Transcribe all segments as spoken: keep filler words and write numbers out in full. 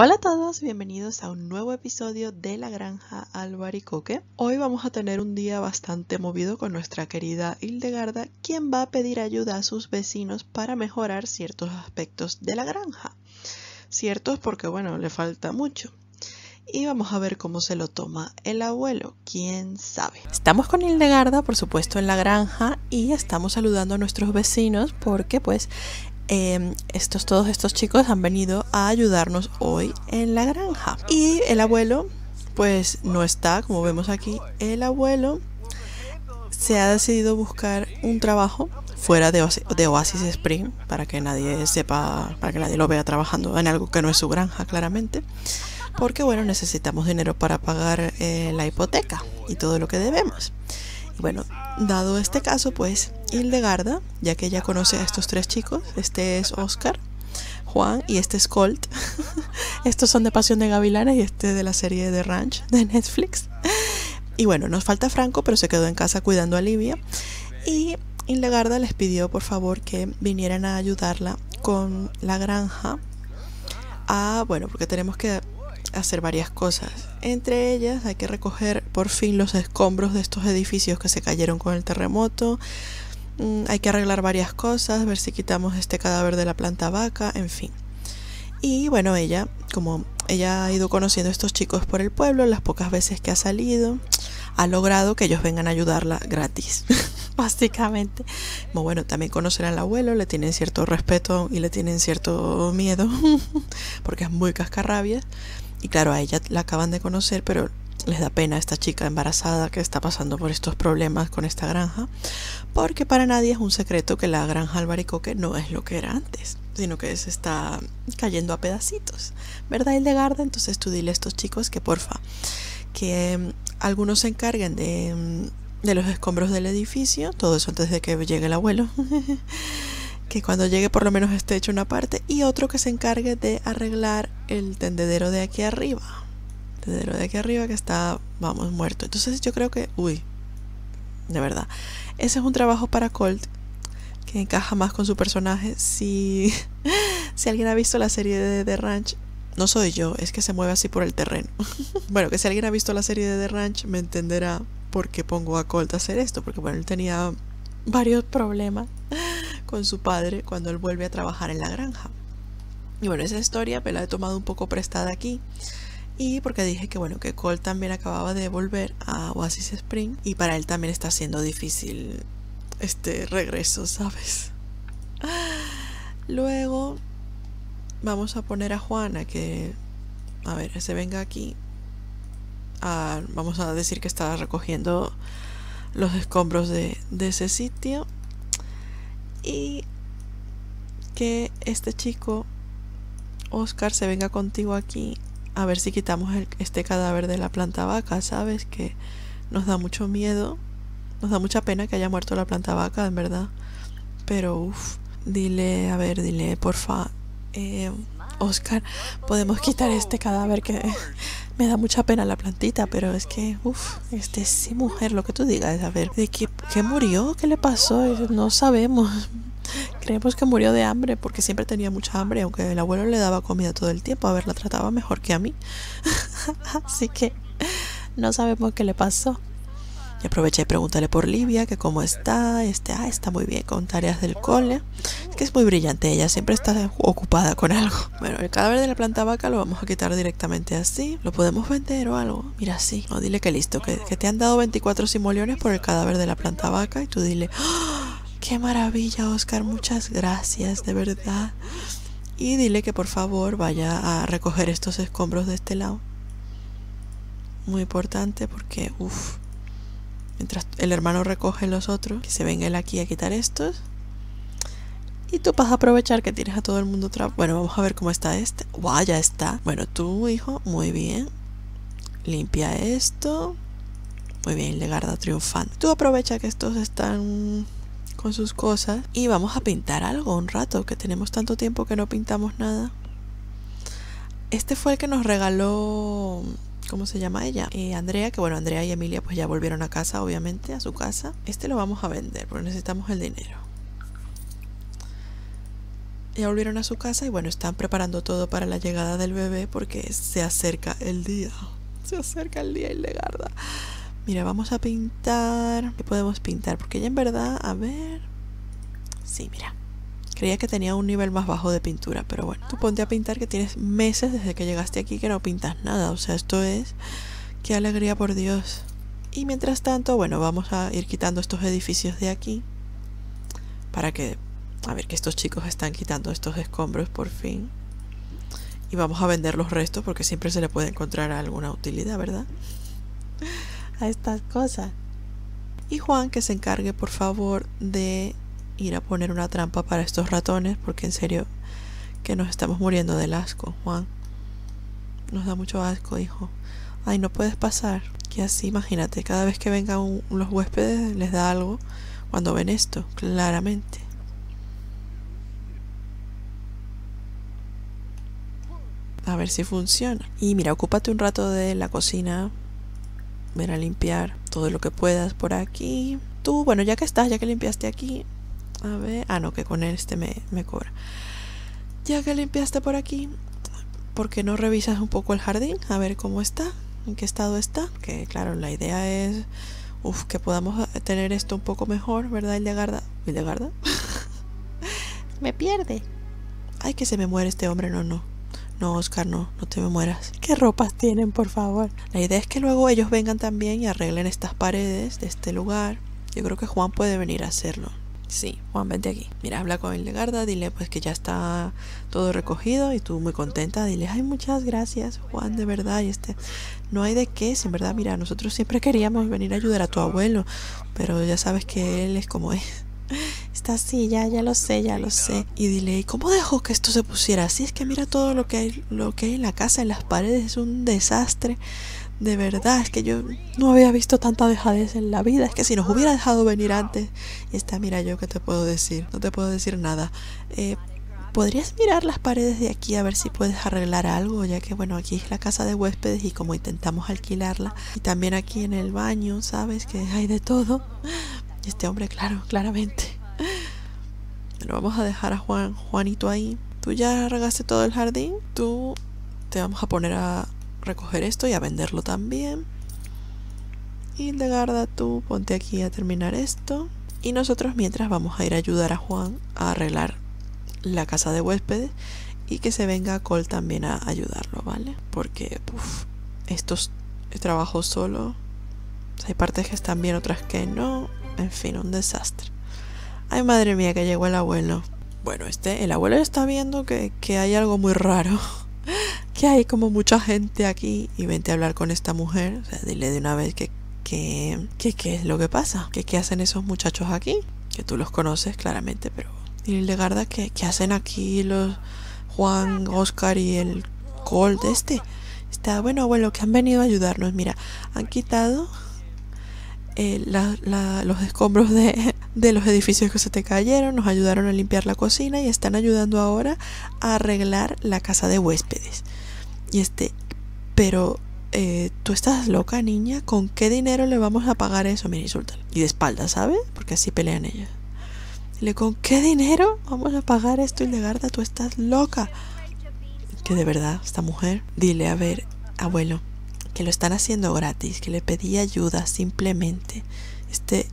Hola a todos, bienvenidos a un nuevo episodio de La Granja Albaricoque. Hoy vamos a tener un día bastante movido con nuestra querida Hildegarda, quien va a pedir ayuda a sus vecinos para mejorar ciertos aspectos de la granja. Ciertos porque, bueno, le falta mucho. Y vamos a ver cómo se lo toma el abuelo, quién sabe. Estamos con Hildegarda, por supuesto, en la granja y estamos saludando a nuestros vecinos porque, pues, Eh, estos, todos estos chicos han venido a ayudarnos hoy en la granja. Y el abuelo, pues no está, como vemos aquí. El abuelo se ha decidido buscar un trabajo fuera de, Oasis, de Oasis Spring, para que nadie sepa, para que nadie lo vea trabajando en algo que no es su granja, claramente. Porque, bueno, necesitamos dinero para pagar eh, la hipoteca y todo lo que debemos. Y bueno, dado este caso, pues Hildegarda, ya que ella conoce a estos tres chicos, este es Oscar, Juan y este es Colt. Estos son de Pasión de Gavilanes y este de la serie The Ranch de Netflix. Y bueno, nos falta Franco, pero se quedó en casa cuidando a Livia. Y Hildegarda les pidió por favor que vinieran a ayudarla con la granja. Ah, bueno, porque tenemos que hacer varias cosas. Entre ellas hay que recoger por fin los escombros de estos edificios que se cayeron con el terremoto. Mm, hay que arreglar varias cosas, ver si quitamos este cadáver de la planta vaca, en fin. Y bueno, ella, como ella ha ido conociendo a estos chicos por el pueblo, las pocas veces que ha salido, ha logrado que ellos vengan a ayudarla gratis, básicamente. Bueno, también conocen al abuelo, le tienen cierto respeto y le tienen cierto miedo, porque es muy cascarrabias. Y claro, a ella la acaban de conocer, pero les da pena a esta chica embarazada que está pasando por estos problemas con esta granja, porque para nadie es un secreto que la granja Albaricoque no es lo que era antes, sino que se está cayendo a pedacitos, ¿verdad, Hildegarda? Entonces tú dile a estos chicos que porfa, que algunos se encarguen de, de los escombros del edificio, todo eso antes de que llegue el abuelo. Que cuando llegue por lo menos esté hecho una parte, y otro que se encargue de arreglar el tendedero de aquí arriba. El tendedero de aquí arriba que está, vamos, muerto. Entonces yo creo que, uy, de verdad, ese es un trabajo para Colt que encaja más con su personaje. Si, si alguien ha visto la serie de The Ranch, no soy yo, es que se mueve así por el terreno. Bueno, que si alguien ha visto la serie de The Ranch me entenderá por qué pongo a Colt a hacer esto, porque bueno, él tenía varios problemas con su padre cuando él vuelve a trabajar en la granja. Y bueno, esa historia me la he tomado un poco prestada aquí, y porque dije que bueno, que Cole también acababa de volver a Oasis Spring y para él también está siendo difícil este regreso, ¿sabes? Luego vamos a poner a Juana que, a ver, se venga aquí a, vamos a decir que está recogiendo los escombros de, de ese sitio. Y que este chico, Oscar, se venga contigo aquí a ver si quitamos el, este cadáver de la planta vaca, ¿sabes? Que nos da mucho miedo, nos da mucha pena que haya muerto la planta vaca, en verdad. Pero, uff, dile, a ver, dile, porfa, eh, Oscar, podemos quitar este cadáver que me da mucha pena la plantita, pero es que, uff, este sí, mujer, lo que tú digas, a ver, ¿de qué, qué murió? ¿Qué le pasó? No sabemos, creemos que murió de hambre, porque siempre tenía mucha hambre, aunque el abuelo le daba comida todo el tiempo, a ver, la trataba mejor que a mí, así que no sabemos qué le pasó. Y aproveché y preguntarle por Livia, que cómo está, este, ah, está muy bien con tareas del cole. Es que es muy brillante ella, siempre está ocupada con algo. Bueno, el cadáver de la planta vaca lo vamos a quitar directamente así. ¿Lo podemos vender o algo? Mira, sí. No, dile que listo, que, que te han dado veinticuatro simoleones por el cadáver de la planta vaca. Y tú dile, ¡oh, qué maravilla, Oscar! Muchas gracias, de verdad. Y dile que por favor vaya a recoger estos escombros de este lado. Muy importante porque, uff, mientras el hermano recoge los otros, que se venga él aquí a quitar estos. Y tú vas a aprovechar que tienes a todo el mundo atrás. Bueno, vamos a ver cómo está este. ¡Guau! Ya está. Bueno, tú, hijo, muy bien. Limpia esto. Muy bien, Hildegarda triunfante. Tú aprovecha que estos están con sus cosas. Y vamos a pintar algo un rato, que tenemos tanto tiempo que no pintamos nada. Este fue el que nos regaló... ¿Cómo se llama ella? Eh, Andrea, que bueno, Andrea y Emilia pues ya volvieron a casa, obviamente, a su casa. Este lo vamos a vender, porque necesitamos el dinero. Ya volvieron a su casa y bueno, están preparando todo para la llegada del bebé porque se acerca el día. Se acerca el día, Hildegarda. Mira, vamos a pintar. ¿Qué podemos pintar? Porque ella en verdad, a ver... Sí, mira. Creía que tenía un nivel más bajo de pintura, pero bueno. Tú ponte a pintar, que tienes meses desde que llegaste aquí que no pintas nada. O sea, esto es... ¡Qué alegría, por Dios! Y mientras tanto, bueno, vamos a ir quitando estos edificios de aquí. Para que... A ver, que estos chicos están quitando estos escombros por fin. Y vamos a vender los restos porque siempre se le puede encontrar alguna utilidad, ¿verdad? A estas cosas. Y Juan, que se encargue, por favor, de ir a poner una trampa para estos ratones. Porque en serio, que nos estamos muriendo del asco, Juan. Nos da mucho asco, hijo. Ay, no puedes pasar. Que así, imagínate, cada vez que vengan un, los huéspedes les da algo cuando ven esto, claramente. A ver si funciona. Y mira, ocúpate un rato de la cocina. Ven a limpiar todo lo que puedas por aquí. Tú, bueno, ya que estás, ya que limpiaste aquí. A ver... Ah, no, que con este me, me cobra. Ya que limpiaste por aquí, ¿por qué no revisas un poco el jardín? A ver cómo está, en qué estado está. Que claro, la idea es... Uf, que podamos tener esto un poco mejor, ¿verdad, Hildegarda? ¿Hildegarda? Me pierde. Ay, que se me muere este hombre, no, no. No, Oscar, no, no te me mueras. ¿Qué ropas tienen, por favor? La idea es que luego ellos vengan también y arreglen estas paredes de este lugar. Yo creo que Juan puede venir a hacerlo. Sí, Juan, vente aquí. Mira, habla con Hildegarda, dile pues que ya está todo recogido y tú muy contenta. Dile, ay, muchas gracias, Juan, de verdad. Y este, no hay de qué, sin verdad, mira, nosotros siempre queríamos venir a ayudar a tu abuelo, pero ya sabes que él es como es. Está así, ya, ya lo sé, ya lo sé. Y dile, ¿y cómo dejó que esto se pusiera así? Es que mira todo lo que hay, lo que hay en la casa, en las paredes, es un desastre. De verdad, es que yo no había visto tanta dejadez en la vida. Es que si nos hubiera dejado venir antes. Y está, mira, yo qué te puedo decir. No te puedo decir nada. Eh, ¿Podrías mirar las paredes de aquí a ver si puedes arreglar algo? Ya que, bueno, aquí es la casa de huéspedes y como intentamos alquilarla. Y también aquí en el baño, ¿sabes? Que hay de todo. Este hombre, claro, claramente. Pero vamos a dejar a Juan, Juanito ahí. Tú ya regaste todo el jardín. Tú te vamos a poner a recoger esto y a venderlo también. Hildegarda, tú ponte aquí a terminar esto. Y nosotros mientras vamos a ir a ayudar a Juan a arreglar la casa de huéspedes. Y que se venga Colt también a ayudarlo, ¿vale? Porque, uff, estos trabajos solo. O sea, hay partes que están bien, otras que no. En fin, un desastre. Ay, madre mía, que llegó el abuelo. Bueno, este, el abuelo está viendo que, que hay algo muy raro. Que hay como mucha gente aquí. Y vente a hablar con esta mujer. O sea, dile de una vez que qué que, que es lo que pasa. Que qué hacen esos muchachos aquí. Que tú los conoces claramente, pero... Dile, Hildegarda, que qué hacen aquí los Juan, Oscar y el Colt este. Está, bueno, abuelo, que han venido a ayudarnos. Mira, han quitado... Eh, la, la, los escombros de, de los edificios que se te cayeron, nos ayudaron a limpiar la cocina y están ayudando ahora a arreglar la casa de huéspedes. Y este, pero eh, tú estás loca, niña, ¿con qué dinero le vamos a pagar eso? Mira, insúltala. Y de espaldas, ¿sabes? Porque así pelean ellas. Dile, ¿con qué dinero vamos a pagar esto, Hildegarda? Tú estás loca. Que de verdad, esta mujer. Dile, a ver, abuelo, que lo están haciendo gratis, que le pedí ayuda simplemente. Este...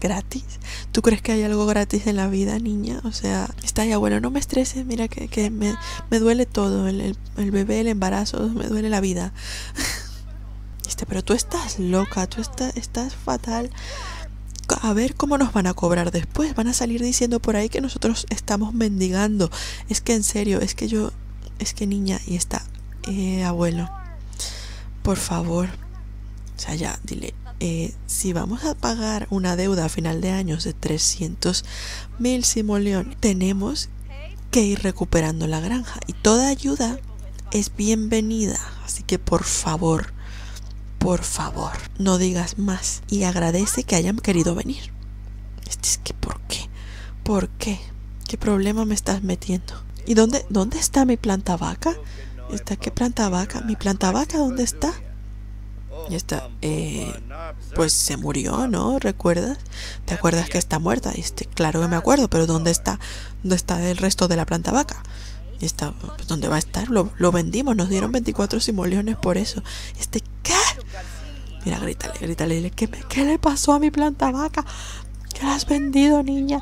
¿Gratis? ¿Tú crees que hay algo gratis en la vida, niña? O sea, está ahí, abuelo, no me estreses, mira que, que me, me duele todo, el, el, el bebé, el embarazo, me duele la vida. Este, pero tú estás loca, tú está, estás fatal. A ver cómo nos van a cobrar después, van a salir diciendo por ahí que nosotros estamos mendigando. Es que en serio, es que yo... Es que niña, y está, eh, abuelo... Por favor, o sea, ya, dile, eh, si vamos a pagar una deuda a final de años de trescientos mil simoleón, tenemos que ir recuperando la granja. Y toda ayuda es bienvenida, así que por favor, por favor, no digas más. Y agradece que hayan querido venir. Es que, ¿por qué? ¿Por qué? ¿Qué problema me estás metiendo? ¿Y dónde, dónde está mi planta vaca? ¿Está qué planta vaca? ¿Mi planta vaca dónde está? Ya está. Eh, pues se murió, ¿no? ¿Recuerdas? ¿Te acuerdas que está muerta? Y este, claro que me acuerdo, pero ¿dónde está? ¿Dónde está el resto de la planta vaca? Está, pues, ¿dónde va a estar? Lo, lo vendimos, nos dieron veinticuatro simoleones por eso. Este, ¿qué? Mira, grítale, grítale, dile, ¿qué, me, ¿qué le pasó a mi planta vaca? ¿Qué la has vendido, niña?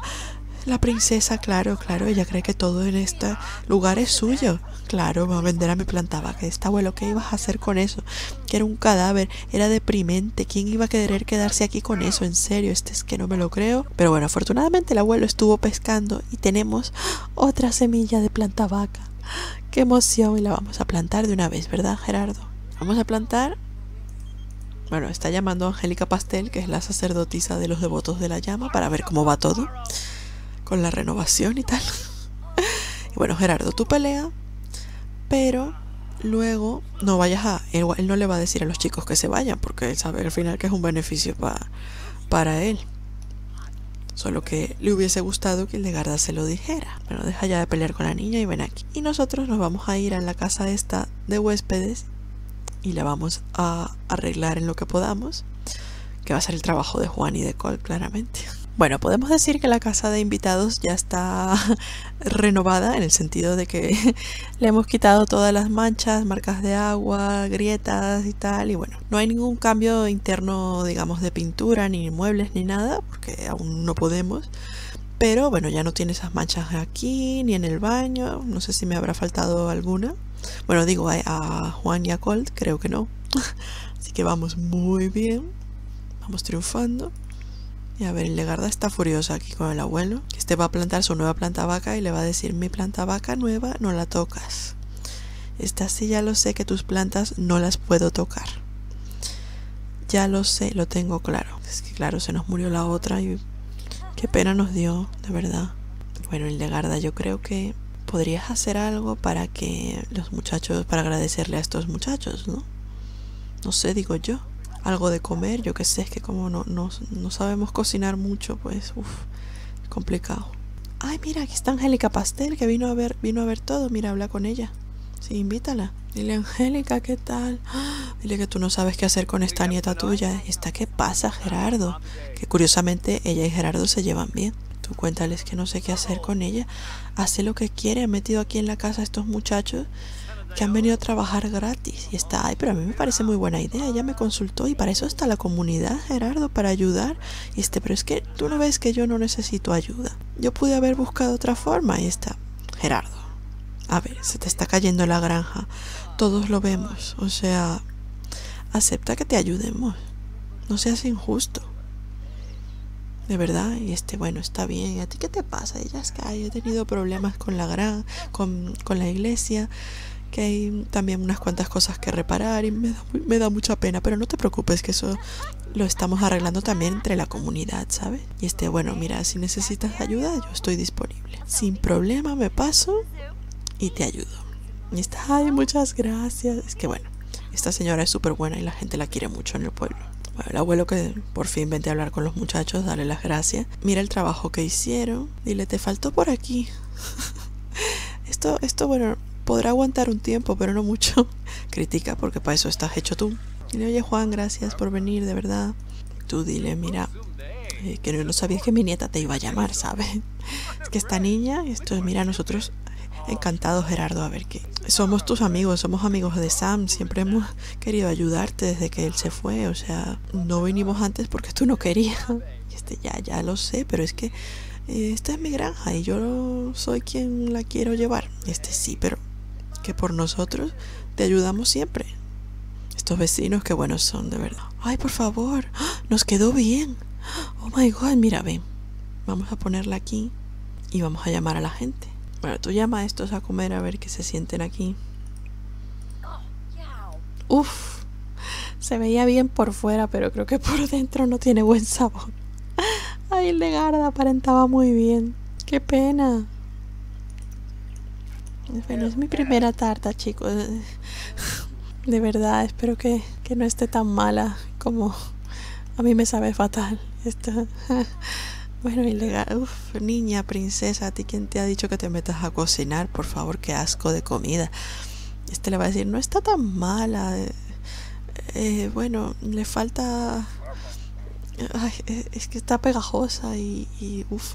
La princesa, claro, claro, ella cree que todo en este lugar es suyo. Claro, va a vender a mi planta vaca. Este abuelo, ¿qué ibas a hacer con eso? Que era un cadáver, era deprimente. ¿Quién iba a querer quedarse aquí con eso? En serio, este es que no me lo creo. Pero bueno, afortunadamente el abuelo estuvo pescando y tenemos otra semilla de planta vaca. ¡Qué emoción! Y la vamos a plantar de una vez, ¿verdad, Gerardo? Vamos a plantar... Bueno, está llamando a Angélica Pastel, que es la sacerdotisa de los devotos de la llama, para ver cómo va todo con la renovación y tal. Y bueno, Gerardo, tú pelea, pero luego no vayas a... Él, él no le va a decir a los chicos que se vayan, porque él sabe al final que es un beneficio pa, para él. Solo que le hubiese gustado que Hildegarda se lo dijera. Bueno, deja ya de pelear con la niña y ven aquí. Y nosotros nos vamos a ir a la casa esta de huéspedes y la vamos a arreglar en lo que podamos, que va a ser el trabajo de Juan y de Colt, claramente. Bueno, podemos decir que la casa de invitados ya está renovada, en el sentido de que le hemos quitado todas las manchas, marcas de agua, grietas y tal. Y bueno, no hay ningún cambio interno, digamos, de pintura, ni muebles, ni nada, porque aún no podemos. Pero bueno, ya no tiene esas manchas aquí, ni en el baño. No sé si me habrá faltado alguna. Bueno, digo, a, a Juan y a Colt, creo que no. Así que vamos muy bien, vamos triunfando. Y a ver, Hildegarda está furiosa aquí con el abuelo. Este va a plantar su nueva planta vaca y le va a decir, mi planta vaca nueva no la tocas. Esta sí ya lo sé, que tus plantas no las puedo tocar. Ya lo sé, lo tengo claro. Es que claro, se nos murió la otra y qué pena nos dio, de verdad. Bueno, Hildegarda, yo creo que podrías hacer algo para que los muchachos, para agradecerle a estos muchachos, ¿no? No sé, digo yo. Algo de comer, yo que sé, es que como no, no, no sabemos cocinar mucho, pues, uff, complicado. Ay, mira, aquí está Angélica Pastel, que vino a ver vino a ver todo. Mira, habla con ella. Sí, invítala. Dile, Angélica, ¿qué tal? ¡Ah! Dile que tú no sabes qué hacer con esta nieta tuya. ¿Esta qué pasa, Gerardo? Que curiosamente ella y Gerardo se llevan bien. Tú cuéntales que no sé qué hacer con ella. Hace lo que quiere, ha metido aquí en la casa a estos muchachos que han venido a trabajar gratis. Y está, ay, pero a mí me parece muy buena idea, ella me consultó y para eso está la comunidad, Gerardo, para ayudar. Y este, pero es que tú no ves que yo no necesito ayuda, yo pude haber buscado otra forma. Y está, Gerardo, a ver, se te está cayendo la granja, todos lo vemos, o sea, acepta que te ayudemos, no seas injusto, de verdad. Y este, bueno, está bien, ¿a ti qué te pasa? Ella es que ay, he tenido problemas con la gran, con, con la iglesia, que hay también unas cuantas cosas que reparar y me da, me da mucha pena, pero no te preocupes que eso lo estamos arreglando también entre la comunidad, ¿sabes? Y este, bueno, mira, si necesitas ayuda, yo estoy disponible. Sin problema, me paso y te ayudo. Y está, ay, muchas gracias. Es que bueno, esta señora es súper buena y la gente la quiere mucho en el pueblo. Bueno, el abuelo que por fin vente a hablar con los muchachos, dale las gracias. Mira el trabajo que hicieron. Dile, te faltó por aquí. esto, esto, bueno... podrá aguantar un tiempo, pero no mucho. Critica, porque para eso estás hecho tú. Dile, oye, Juan, gracias por venir, de verdad. Tú dile, mira, eh, que no, no sabías que mi nieta te iba a llamar, ¿sabes? Es que esta niña, esto, mira, nosotros, encantados, Gerardo, a ver, que somos tus amigos, somos amigos de Sam, siempre hemos querido ayudarte desde que él se fue, o sea, no vinimos antes porque tú no querías. Y este, ya, ya lo sé, pero es que eh, esta es mi granja y yo soy quien la quiero llevar. Y este, sí, pero... que por nosotros te ayudamos siempre. Estos vecinos, qué buenos son, de verdad. Ay, por favor, nos quedó bien. Oh my god, mira, ven. Vamos a ponerla aquí y vamos a llamar a la gente. Bueno, tú llama a estos a comer a ver que se sienten aquí. Uf, se veía bien por fuera, pero creo que por dentro no tiene buen sabor. Ay, Hildegarda aparentaba muy bien. Qué pena. Bueno, es mi primera tarta, chicos. De verdad, espero que, que no esté tan mala como a mí me sabe fatal. Esto. Bueno, Hildegarda, uf, niña, princesa, ¿a ti quién te ha dicho que te metas a cocinar? Por favor, qué asco de comida. Este le va a decir, no está tan mala. Eh, eh, bueno, le falta Ay, es que está pegajosa y, y uff.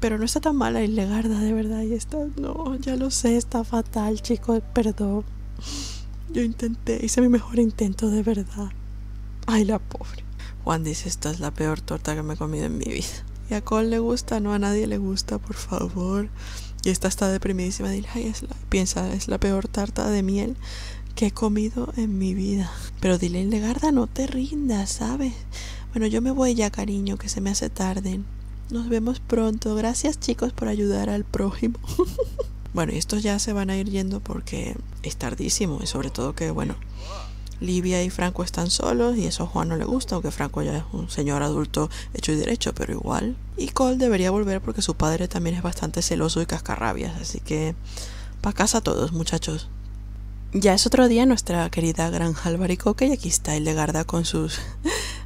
Pero no está tan mala Hildegarda, de verdad. Y está, no, ya lo sé, está fatal, chicos, perdón. Yo intenté, hice mi mejor intento, de verdad. Ay, la pobre. Juan dice, esta es la peor torta que me he comido en mi vida. Y a Colt le gusta, no a nadie le gusta, por favor. Y esta está deprimidísima. Dile, ay, es la, piensa, es la peor tarta de miel que he comido en mi vida. Pero dile, Hildegarda, no te rindas, ¿sabes? Bueno, yo me voy ya, cariño, que se me hace tarde. Nos vemos pronto. Gracias, chicos, por ayudar al prójimo. Bueno, y estos ya se van a ir yendo porque es tardísimo. Y sobre todo que, bueno, Livia y Franco están solos. Y eso a Juan no le gusta, aunque Franco ya es un señor adulto hecho y derecho, pero igual. Y Colt debería volver porque su padre también es bastante celoso y cascarrabias. Así que, pa' casa todos, muchachos. Ya es otro día en nuestra querida Granja Albaricoque. Y aquí está Hildegarda con sus...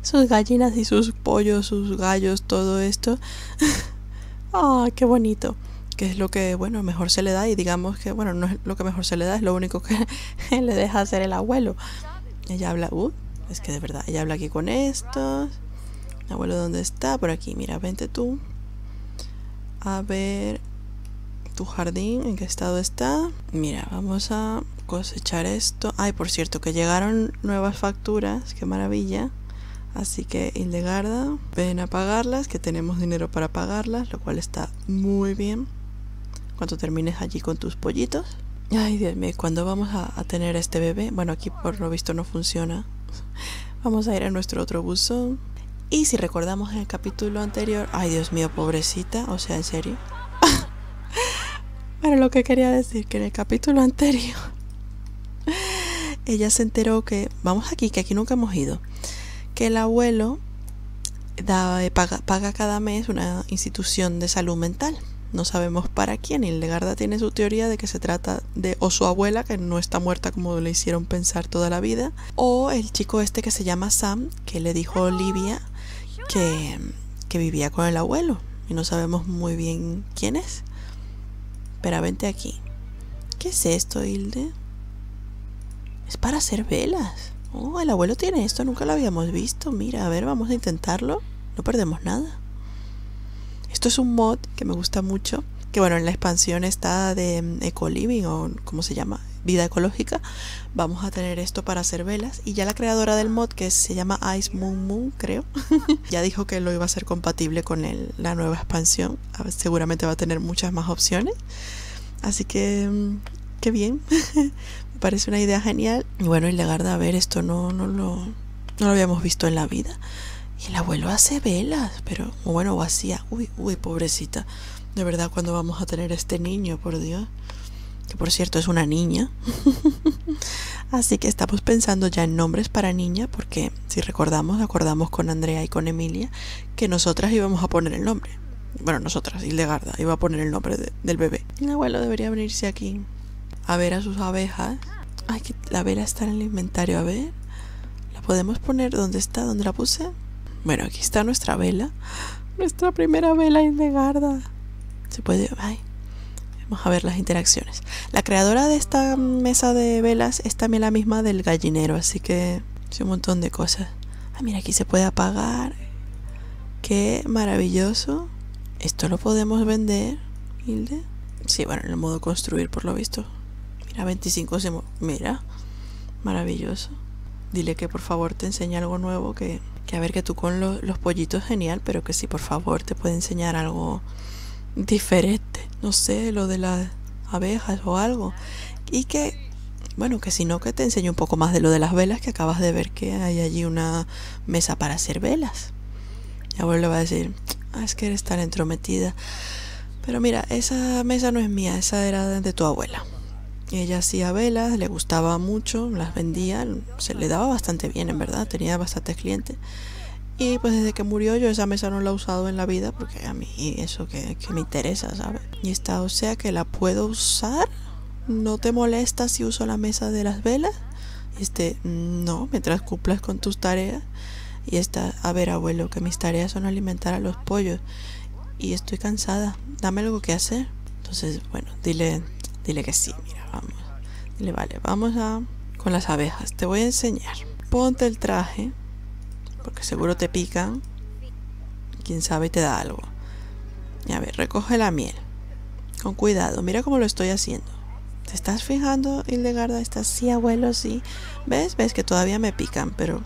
sus gallinas y sus pollos, sus gallos, todo esto. ¡Ah, qué bonito! Que es lo que, bueno, mejor se le da. Y digamos que, bueno, no es lo que mejor se le da, es lo único que le deja hacer el abuelo. Ella habla, uh, es que de verdad, ella habla aquí con estos. Abuelo, ¿dónde está? Por aquí, mira, vente tú. A ver, tu jardín, ¿en qué estado está? Mira, vamos a cosechar esto. Ay, por cierto, que llegaron nuevas facturas, qué maravilla. Así que Hildegarda, ven a pagarlas, que tenemos dinero para pagarlas, lo cual está muy bien. Cuando termines allí con tus pollitos. Ay, Dios mío, ¿cuándo vamos a, a tener a este bebé? Bueno, aquí por lo visto no funciona. Vamos a ir a nuestro otro buzón. Y si recordamos en el capítulo anterior... Ay, Dios mío, pobrecita, o sea, en serio. Bueno, lo que quería decir, que en el capítulo anterior... ella se enteró que... Vamos aquí, que aquí nunca hemos ido. Que el abuelo da, paga, paga cada mes una institución de salud mental. No sabemos para quién. Hildegarda tiene su teoría de que se trata de o su abuela, que no está muerta como le hicieron pensar toda la vida, o el chico este que se llama Sam, que le dijo Livia que, que vivía con el abuelo. Y no sabemos muy bien quién es. Pero vente aquí. ¿Qué es esto, Hilde? Es para hacer velas. Oh, el abuelo tiene esto, nunca lo habíamos visto. Mira, a ver, vamos a intentarlo. No perdemos nada. Esto es un mod que me gusta mucho. Que bueno, en la expansión está de Ecoliving o ¿cómo se llama? Vida ecológica. Vamos a tener esto para hacer velas. Y ya la creadora del mod, que se llama Ice Moon Moon, creo, ya dijo que lo iba a ser compatible con el, la nueva expansión. A ver, seguramente va a tener muchas más opciones. Así que... qué bien. Me parece una idea genial. Y bueno, Hildegarda, a ver, esto no, no, lo, no lo habíamos visto en la vida. Y el abuelo hace velas, pero bueno, o hacía. Uy, uy, pobrecita. De verdad, ¿cuándo vamos a tener a este niño? Por Dios. Que por cierto, es una niña. Así que estamos pensando ya en nombres para niña, porque si recordamos, acordamos con Andrea y con Emilia que nosotras íbamos a poner el nombre. Bueno, nosotras, Hildegarda, iba a poner el nombre de, del bebé. El abuelo debería venirse aquí a ver a sus abejas. Ay, que la vela está en el inventario. A ver, ¿la podemos poner? ¿Dónde está? ¿Dónde la puse? Bueno, aquí está nuestra vela. Nuestra primera vela, Hildegarda. Se puede... Ay. Vamos a ver las interacciones. La creadora de esta mesa de velas es también la misma del gallinero. Así que... sí, un montón de cosas. Ah, mira, aquí se puede apagar. Qué maravilloso. Esto lo podemos vender, Hilde. Sí, bueno, en el modo construir, por lo visto. A veinticinco se... Mira, maravilloso. Dile que por favor te enseñe algo nuevo. Que, que a ver, que tú con lo, los pollitos genial, pero que sí, por favor, te puede enseñar algo diferente. No sé, lo de las abejas o algo. Y que, bueno, que si no, que te enseñe un poco más de lo de las velas, que acabas de ver que hay allí una mesa para hacer velas. Y abuelo le va a decir, ah, es que eres tan entrometida. Pero mira, esa mesa no es mía, esa era de tu abuela. Ella hacía velas, le gustaba mucho, las vendía, se le daba bastante bien, en verdad, tenía bastantes clientes. Y pues desde que murió yo esa mesa no la he usado en la vida, porque a mí eso que, que me interesa, ¿sabes? Y está, o sea, que la puedo usar. ¿No te molesta si uso la mesa de las velas? Este, no, mientras cumplas con tus tareas. Y está, a ver, abuelo, que mis tareas son alimentar a los pollos y estoy cansada, dame algo que hacer. Entonces, bueno, dile, dile que sí. Vamos. Dile, vale, vamos a con las abejas. Te voy a enseñar. Ponte el traje. porque seguro te pican. Quién sabe, te da algo. A ver, recoge la miel. Con cuidado, mira cómo lo estoy haciendo. ¿Te estás fijando, Hildegarda? Estás, sí, abuelo, sí. ¿Ves? Ves que todavía me pican, pero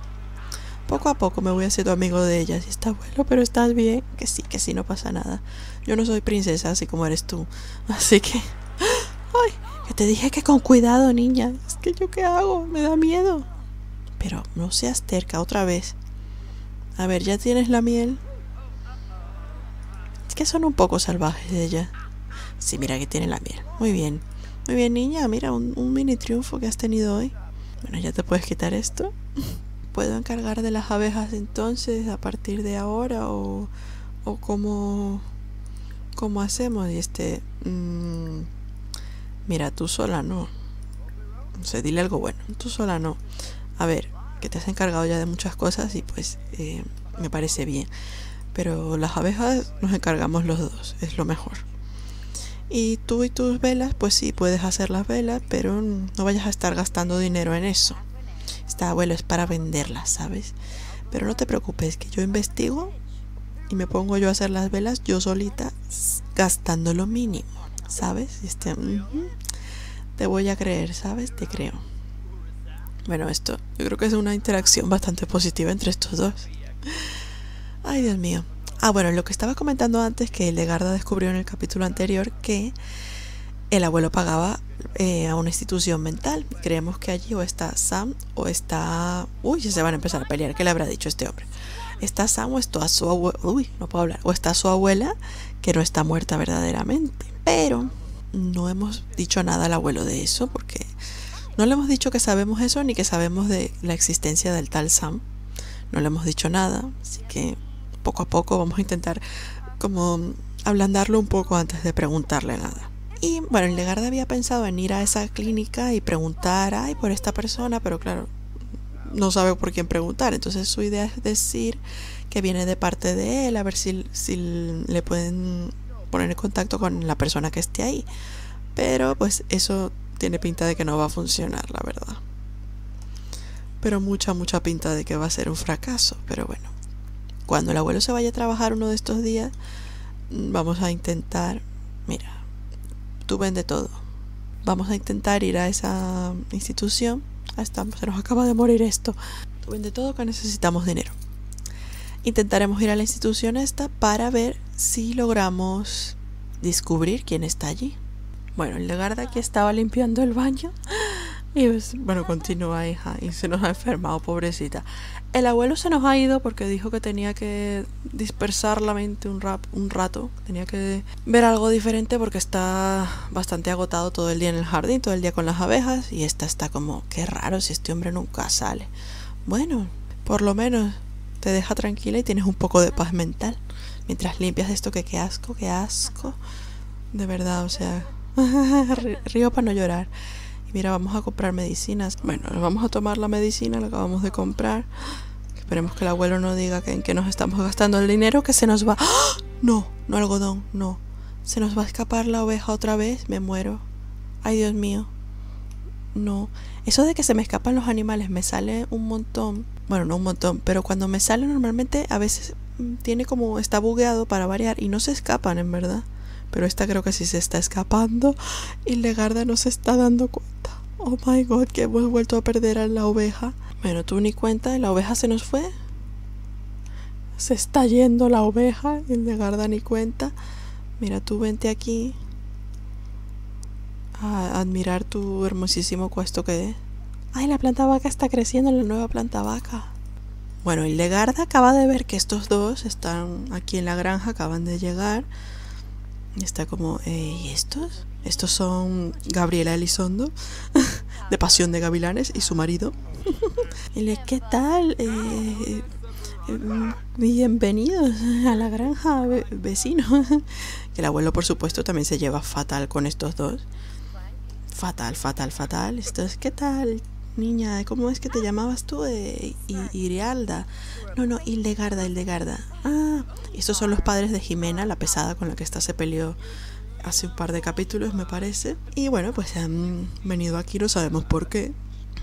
poco a poco me voy haciendo amigo de ellas. Y está, abuelo, pero estás bien. Que sí, que sí, no pasa nada. Yo no soy princesa así como eres tú. Así que... ¡Ay! Que te dije que con cuidado, niña. Es que yo qué hago, me da miedo. Pero no seas terca otra vez. A ver, ¿ya tienes la miel? Es que son un poco salvajes ellas. Sí, mira que tiene la miel. Muy bien. Muy bien, niña. Mira, un, un mini triunfo que has tenido hoy. Bueno, ya te puedes quitar esto. ¿Puedo encargar de las abejas entonces a partir de ahora? ¿O, o cómo, cómo hacemos? Y este... Mmm, mira, tú sola no. No sé, dile algo bueno. Tú sola no. A ver, que te has encargado ya de muchas cosas y pues eh, me parece bien. Pero las abejas nos encargamos los dos. Es lo mejor. Y tú y tus velas, pues sí, puedes hacer las velas, pero no vayas a estar gastando dinero en eso. Esta, abuelo, es para venderlas, ¿sabes? Pero no te preocupes, que yo investigo y me pongo yo a hacer las velas yo solita, gastando lo mínimo, ¿sabes? Este, uh-huh, te voy a creer, ¿sabes? Te creo. Bueno, esto yo creo que es una interacción bastante positiva entre estos dos. Ay, Dios mío. Ah, bueno, lo que estaba comentando antes, que Hildegarda descubrió en el capítulo anterior que el abuelo pagaba eh, a una institución mental. Creemos que allí o está Sam o está... Uy, ya se van a empezar a pelear. ¿Qué le habrá dicho este hombre? Está Sam o está su abuela... Uy, no puedo hablar. O está su abuela, que no está muerta verdaderamente. Pero no hemos dicho nada al abuelo de eso, porque no le hemos dicho que sabemos eso ni que sabemos de la existencia del tal Sam. No le hemos dicho nada, así que... poco a poco vamos a intentar como ablandarlo un poco antes de preguntarle nada. Y bueno, Hildegarda había pensado en ir a esa clínica y preguntar, ay, por esta persona, pero claro, no sabe por quién preguntar. Entonces su idea es decir que viene de parte de él, a ver si, si le pueden poner en contacto con la persona que esté ahí. Pero pues eso tiene pinta de que no va a funcionar, la verdad. Pero mucha, mucha pinta de que va a ser un fracaso, pero bueno. Cuando el abuelo se vaya a trabajar uno de estos días, vamos a intentar... Mira, tú vende todo. Vamos a intentar ir a esa institución. Ah, estamos, se nos acaba de morir esto. Tú vende todo, que necesitamos dinero. Intentaremos ir a la institución esta para ver si logramos descubrir quién está allí. Bueno, el Hildegarda que estaba limpiando el baño... Y pues, bueno, continúa, hija, y se nos ha enfermado, pobrecita. El abuelo se nos ha ido porque dijo que tenía que dispersar la mente un, rap, un rato. Tenía que ver algo diferente porque está bastante agotado todo el día en el jardín, todo el día con las abejas. Y esta está como, qué raro, si este hombre nunca sale. Bueno, por lo menos te deja tranquila y tienes un poco de paz mental. Mientras limpias esto, que qué asco, qué asco. De verdad, o sea, río para no llorar. Mira, vamos a comprar medicinas. Bueno, nos vamos a tomar la medicina, la acabamos de comprar. Esperemos que el abuelo no diga que en qué nos estamos gastando el dinero, que se nos va... ¡Ah! No, no, algodón, no. Se nos va a escapar la oveja otra vez, me muero. Ay, Dios mío. No. Eso de que se me escapan los animales me sale un montón. Bueno, no un montón, pero cuando me sale normalmente a veces tiene como... está bugueado para variar y no se escapan, en verdad. Pero esta creo que sí se está escapando y Hildegarda no se está dando cuenta. Oh my god, que hemos vuelto a perder a la oveja. Bueno, tú ni cuenta, la oveja se nos fue. Se está yendo la oveja, Hildegarda ni cuenta. Mira, tú vente aquí a admirar tu hermosísimo cuesto que es. Ay, la planta vaca está creciendo, la nueva planta vaca. Bueno, Hildegarda acaba de ver que estos dos están aquí en la granja, acaban de llegar. Está como, eh, ¿y estos? Estos son Gabriela Elizondo, de Pasión de Gavilanes, y su marido. Y le, ¿qué tal? Eh, eh, bienvenidos a la granja, ve vecino. El abuelo, por supuesto, también se lleva fatal con estos dos. Fatal, fatal, fatal. Estos, ¿qué tal, niña? ¿Cómo es que te llamabas tú? Eh, Hildegarda. No, no, Hildegarda, Hildegarda. Ah, estos son los padres de Jimena, la pesada con la que esta se peleó hace un par de capítulos, me parece. Y bueno, pues han venido aquí, no sabemos por qué.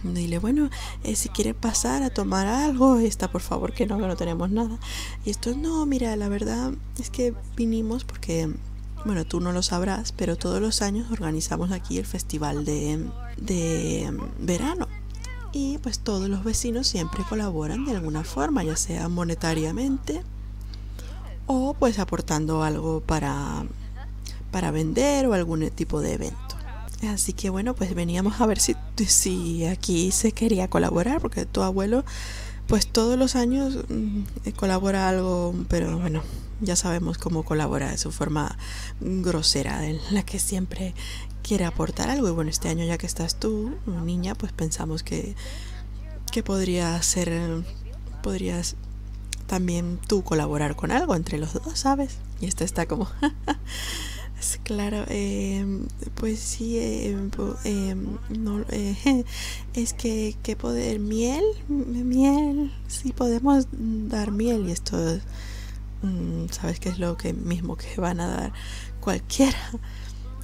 Dile, bueno, eh, si quiere pasar a tomar algo, está, por favor, que no, que no tenemos nada. Y esto, no, mira, la verdad es que vinimos porque, bueno, tú no lo sabrás, pero todos los años organizamos aquí el festival de, de verano. Y pues todos los vecinos siempre colaboran de alguna forma, ya sea monetariamente o pues aportando algo para, para vender o algún tipo de evento. Así que bueno, pues veníamos a ver si, si aquí se quería colaborar, porque tu abuelo pues todos los años mmm, colabora algo, pero bueno, ya sabemos cómo colabora, de su forma grosera, en la que siempre quiere aportar algo. Y bueno, este año ya que estás tú, niña, pues pensamos que, que podría ser, podrías también tú colaborar con algo entre los dos, ¿sabes? Y esta está como... Claro, eh, pues sí, eh, eh, no, eh, es que, que poder, miel, miel, sí podemos dar miel. Y esto, ¿sabes qué es lo que mismo que van a dar cualquiera?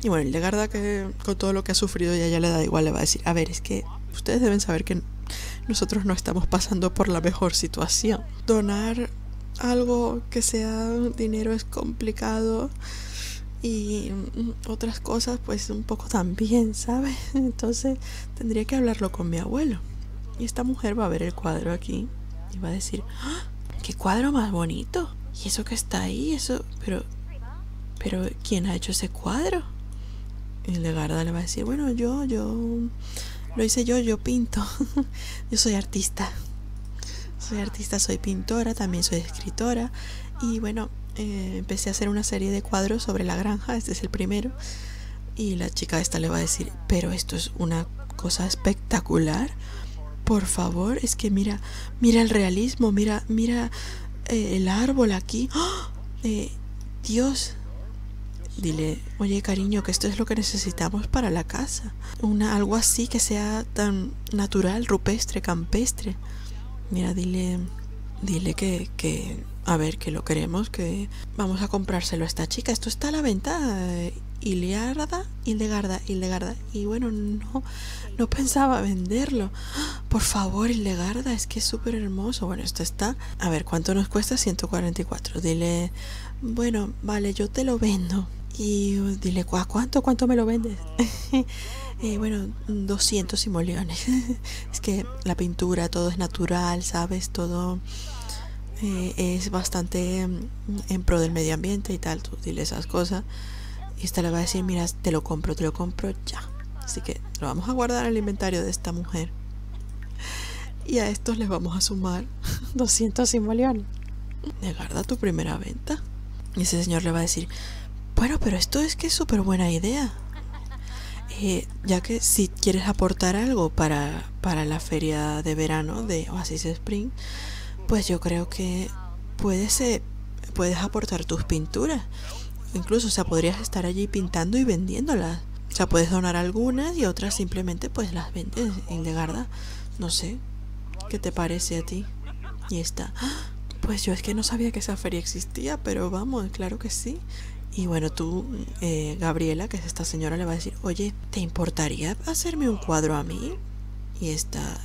Y bueno, Hildegarda, que con todo lo que ha sufrido ya, ya le da igual, le va a decir, a ver, es que ustedes deben saber que nosotros no estamos pasando por la mejor situación. Donar algo que sea dinero es complicado. Y otras cosas pues un poco también, ¿sabes? Entonces tendría que hablarlo con mi abuelo. Y esta mujer va a ver el cuadro aquí y va a decir, ¡ah! ¡Qué cuadro más bonito! ¿Y eso que está ahí? Eso, pero, pero ¿quién ha hecho ese cuadro? Y Hildegarda le va a decir, bueno, yo, yo, lo hice yo, yo pinto. Yo soy artista. Soy artista, soy pintora, también soy escritora. Y bueno... Eh, empecé a hacer una serie de cuadros sobre la granja, este es el primero. Y la chica esta le va a decir, pero esto es una cosa espectacular, por favor, es que mira, mira el realismo, mira, mira eh, el árbol aquí. ¡Oh! eh, Dios, dile, oye cariño, que esto es lo que necesitamos para la casa, una, algo así que sea tan natural, rupestre, campestre. Mira, dile, dile que, que a ver, que lo queremos, que vamos a comprárselo a esta chica. Esto está a la venta, Hildegarda, Hildegarda, Hildegarda. Y bueno, no, no pensaba venderlo. Por favor, Hildegarda, es que es súper hermoso. Bueno, esto está... A ver, ¿cuánto nos cuesta? ciento cuarenta y cuatro. Dile, bueno, vale, yo te lo vendo. Y dile, ¿a cuánto? ¿Cuánto me lo vendes? Eh, bueno, doscientos simoleones. Es que la pintura, todo es natural, ¿sabes? Todo... Eh, es bastante mm, en pro del medio ambiente y tal. Tú dile esas cosas y esta le va a decir, mira, te lo compro, te lo compro ya. Así que lo vamos a guardar en el inventario de esta mujer. Y a estos les vamos a sumar doscientos simoleones. Hildegarda, tu primera venta. Y ese señor le va a decir, bueno, pero esto es que es súper buena idea. Eh, ya que si quieres aportar algo para, para la feria de verano de Oasis Spring, pues yo creo que puedes, eh, puedes aportar tus pinturas. Incluso, o sea, podrías estar allí pintando y vendiéndolas. O sea, puedes donar algunas y otras simplemente pues las vendes, Hildegarda. No sé, ¿qué te parece a ti? Y está, ¡ah! Pues yo es que no sabía que esa feria existía, pero vamos, claro que sí. Y bueno, tú, eh, Gabriela, que es esta señora, le va a decir, oye, ¿te importaría hacerme un cuadro a mí? Y está...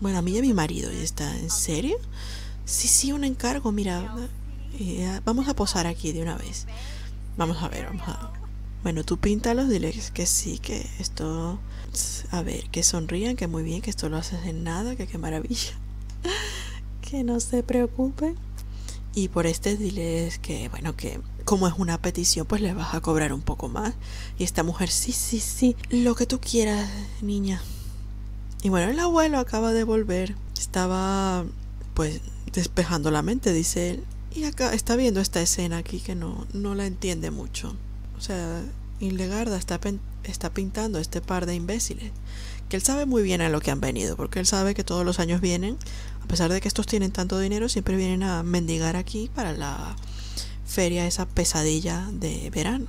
Bueno, a mí y a mi marido. Y está, ¿en serio? Sí, sí, un encargo, mira. Eh, vamos a posar aquí de una vez. Vamos a ver, vamos a... Bueno, tú píntalos, dile que sí, que esto... A ver, que sonrían, que muy bien, que esto lo haces en nada, que qué maravilla. Que no se preocupen. Y por este diles que, bueno, que como es una petición, pues les vas a cobrar un poco más. Y esta mujer, sí, sí, sí, lo que tú quieras, niña. Y bueno, el abuelo acaba de volver, estaba pues despejando la mente, dice él, y acá está viendo esta escena aquí que no, no la entiende mucho. O sea, Hildegarda está, está pintando a este par de imbéciles, que él sabe muy bien a lo que han venido, porque él sabe que todos los años vienen, a pesar de que estos tienen tanto dinero, siempre vienen a mendigar aquí para la feria, esa pesadilla de verano.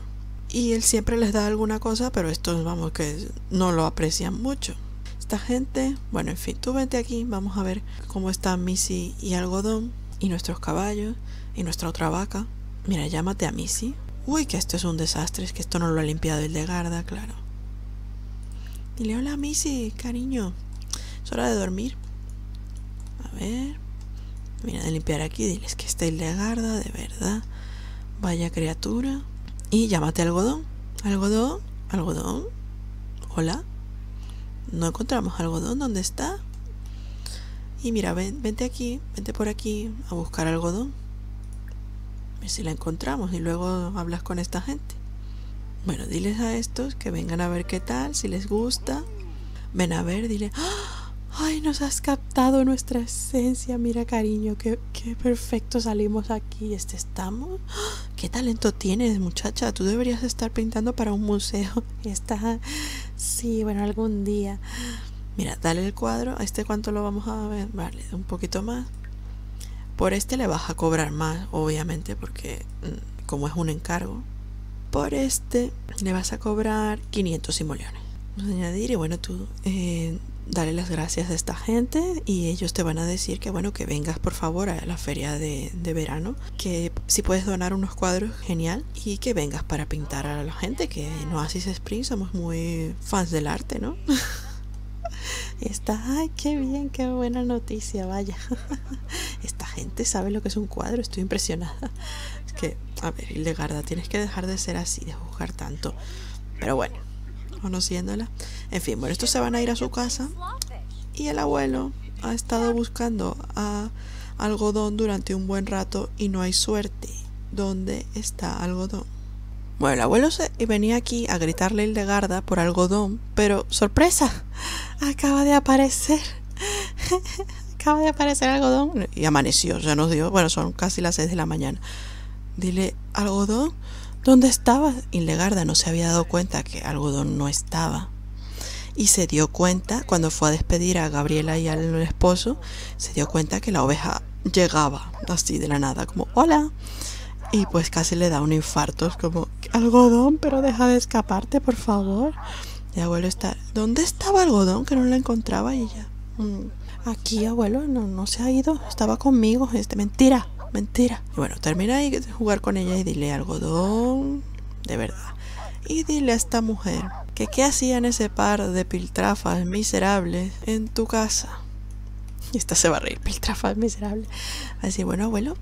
Y él siempre les da alguna cosa, pero estos, vamos, que no lo aprecian mucho. Esta gente, bueno, en fin, tú vente aquí, vamos a ver cómo están Missy y Algodón, y nuestros caballos, y nuestra otra vaca. Mira, llámate a Missy. Uy, que esto es un desastre, es que esto no lo ha limpiado Hildegarda, claro. Dile, hola Missy, cariño, Es hora de dormir. A ver. Mira, de limpiar aquí. Diles que está Hildegarda, de verdad. Vaya criatura. Y llámate Algodón. Algodón. Algodón. Hola. No encontramos Algodón. ¿Dónde está? Y mira, ven, vente aquí. Vente por aquí a buscar Algodón. A ver si la encontramos. Y luego hablas con esta gente. Bueno, diles a estos que vengan a ver qué tal, si les gusta. Ven a ver, dile... ¡Ay, nos has captado nuestra esencia! Mira, cariño, qué, qué perfecto salimos aquí. Este estamos... ¡Qué talento tienes, muchacha! Tú deberías estar pintando para un museo. Está... Sí, bueno, algún día. Mira, dale el cuadro. ¿A este cuánto lo vamos a ver? Vale, un poquito más. Por este le vas a cobrar más, obviamente, porque como es un encargo. Por este le vas a cobrar quinientos simoleones. Vamos a añadir y bueno, tú eh, dale las gracias a esta gente y ellos te van a decir que bueno, que vengas por favor a la feria de, de verano, que si puedes donar unos cuadros, genial, y que vengas para pintar a la gente, que en Oasis Spring somos muy fans del arte, ¿no? Y está, ay, qué bien, qué buena noticia, vaya. Esta gente sabe lo que es un cuadro, estoy impresionada. Es que, a ver, Hildegarda, tienes que dejar de ser así, de juzgar tanto. Pero bueno, conociéndola. En fin, bueno, estos se van a ir a su casa. Y el abuelo ha estado buscando a Algodón durante un buen rato y no hay suerte. ¿Dónde está Algodón? Bueno, el abuelo se venía aquí a gritarle a Hildegarda por Algodón, pero ¡sorpresa! Acaba de aparecer. Acaba de aparecer Algodón. Y amaneció, ya nos dio. Bueno, son casi las seis de la mañana. Dile, Algodón, ¿dónde estabas? Hildegarda no se había dado cuenta que Algodón no estaba. Y se dio cuenta, cuando fue a despedir a Gabriela y al esposo, se dio cuenta que la oveja llegaba así de la nada, como, ¡hola! Y pues casi le da un infarto, es como, Algodón, pero deja de escaparte, por favor. Y abuelo está, ¿dónde estaba Algodón? Que no la encontraba. Y ella, mm, aquí, abuelo, no, no se ha ido, estaba conmigo, este, mentira, mentira. Y bueno, termina de jugar con ella y dile, Algodón, de verdad. Y dile a esta mujer, que qué hacían ese par de piltrafas miserables en tu casa. Y esta se va a reír, piltrafas miserables. Así, bueno, abuelo,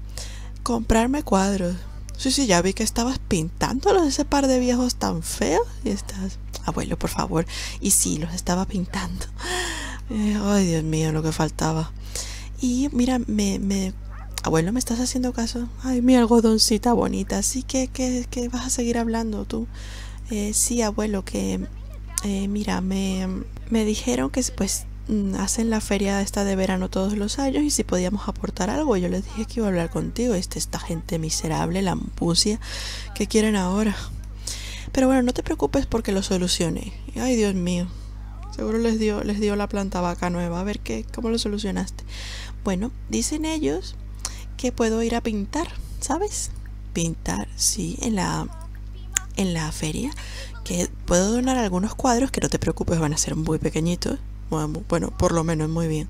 comprarme cuadros. Sí, sí, ya vi que estabas pintándolos, ese par de viejos tan feos. Y estás, abuelo, por favor. Y sí, los estaba pintando. Eh, ay, Dios mío, lo que faltaba. Y mira, me, me... Abuelo, ¿me estás haciendo caso? Ay, mi algodoncita bonita. Así que, que, que vas a seguir hablando tú. Eh, sí, abuelo, que... Eh, mira, me, me dijeron que pues... hacen la feria esta de verano todos los años y si podíamos aportar algo. Yo les dije que iba a hablar contigo. Este, esta gente miserable, la ampucia, que quieren ahora. Pero bueno, no te preocupes porque lo solucioné. Ay, Dios mío. Seguro les dio, les dio la planta vaca nueva. A ver qué, cómo lo solucionaste. Bueno, dicen ellos que puedo ir a pintar, ¿sabes? Pintar, sí, en la, en la feria. Que puedo donar algunos cuadros, que no te preocupes, van a ser muy pequeñitos. Bueno, por lo menos muy bien.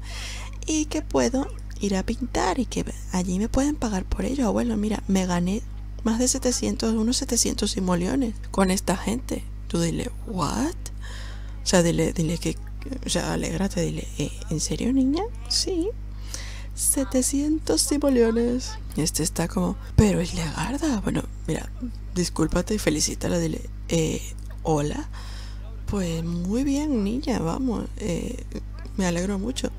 Y que puedo ir a pintar y que allí me pueden pagar por ello, abuelo. Mira, me gané más de setecientos, unos setecientos simoleones con esta gente. Tú dile, ¿what? O sea, dile, dile que, o sea, alégrate, dile, ¿eh, en serio, niña? Sí, setecientos simoleones. Este está como, pero es Hildegarda. Bueno, mira, discúlpate y felicítala, dile, eh, hola. Pues muy bien, niña, vamos, eh, me alegro mucho.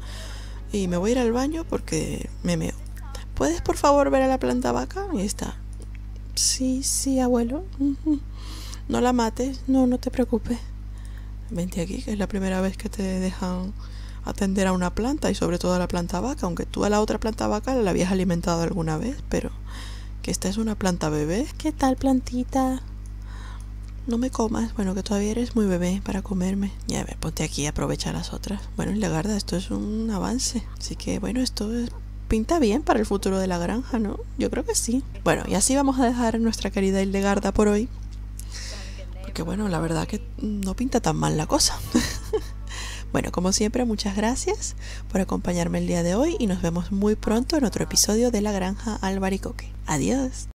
Y me voy a ir al baño porque me meo. ¿Puedes por favor ver a la planta vaca? Ahí está. Sí, sí, abuelo. Uh-huh. No la mates, no, no te preocupes. Vente aquí, que es la primera vez que te dejan atender a una planta y sobre todo a la planta vaca. Aunque tú a la otra planta vaca la habías alimentado alguna vez, pero que esta es una planta bebé. ¿Qué tal, plantita? No me comas, bueno, que todavía eres muy bebé para comerme. Y a ver, ponte aquí y aprovecha las otras. Bueno, Hildegarda, esto es un avance. Así que, bueno, esto es, pinta bien para el futuro de la granja, ¿no? Yo creo que sí. Bueno, y así vamos a dejar a nuestra querida Hildegarda por hoy. Porque, bueno, la verdad que no pinta tan mal la cosa. Bueno, como siempre, muchas gracias por acompañarme el día de hoy. Y nos vemos muy pronto en otro episodio de La Granja Albaricoque. Adiós.